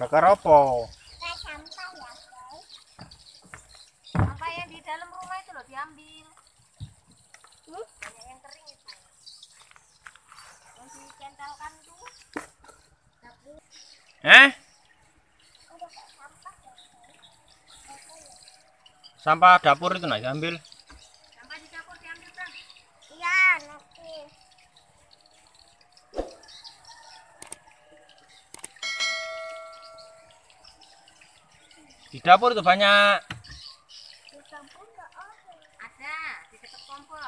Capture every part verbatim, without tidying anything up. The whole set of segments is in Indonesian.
Bakar apa? Sampah ya, guys. Apa yang di dalam rumah itu loh diambil. Hmm? Banyak yang kering itu. Yang dicentelkan tuh. Eh? Sampah dapur itu nak diambil. Sampah di dapur diambil, Bang. Iya, nanti. Di dapur itu banyak. Di dapur enggak ada. Ada, di dekat kompor.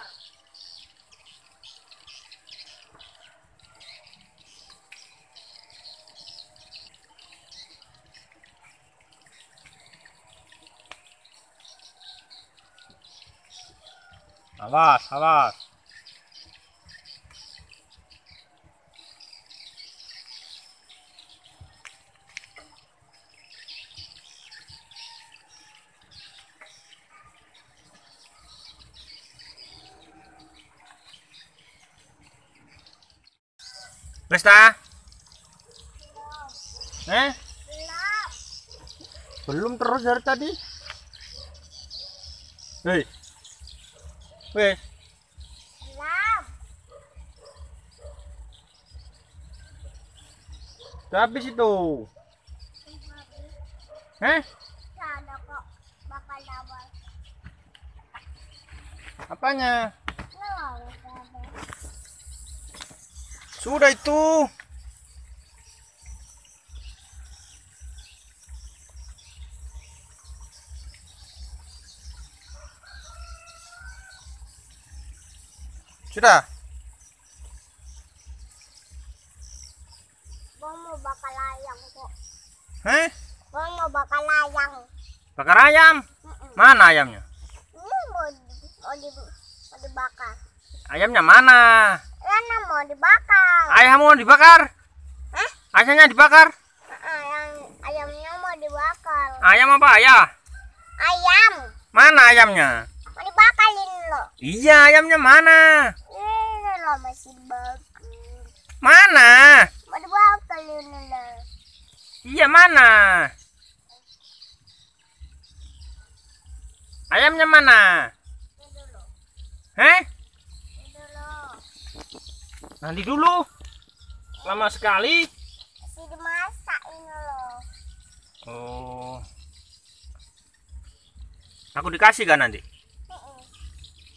Awas, awas. Pesta? Eh? Belum. Belum terus dari tadi. Hei. Weh. Belum. Udah habis itu. Hah? Ada kok bakal dawal. Apanya? Sudah itu. Sudah. Bang mau bakar ayam kok. Heh? Bang mau bakar ayam. Bakar ayam? Mm-mm. Mana ayamnya? Ini mau, mau, di, mau dibakar. Ayamnya mana? Ayamnya mau dibakar. Ayam mau dibakar? Eh? Ayamnya dibakar? Ayam, ayamnya mau dibakar. Ayam apa ayah? Ayam. Mana ayamnya? Mau dibakalin lo. Iya, ayamnya mana? Masih bagus. Mana? Iya mana? Ayamnya mana? Heh? Nanti dulu. Lama sekali. Masih dimasak ini loh. Oh. Aku dikasih kan nanti?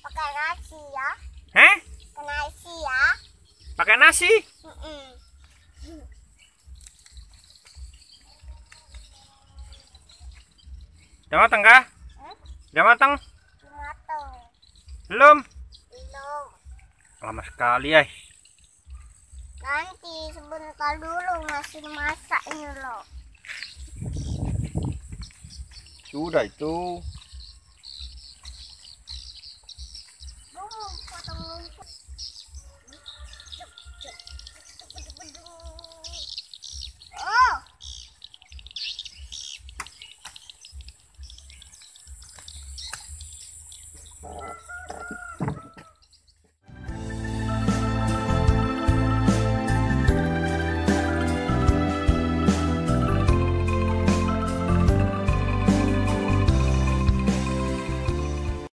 Pakai nasi ya. Heh? Nasi ya. Pakai nasi? Mm-mm. Udah matang kah? Hmm? Udah matang? Matang. Belum? Belum. Lama sekali ya. Nanti sebentar dulu masih masak ini loh. Sudah itu.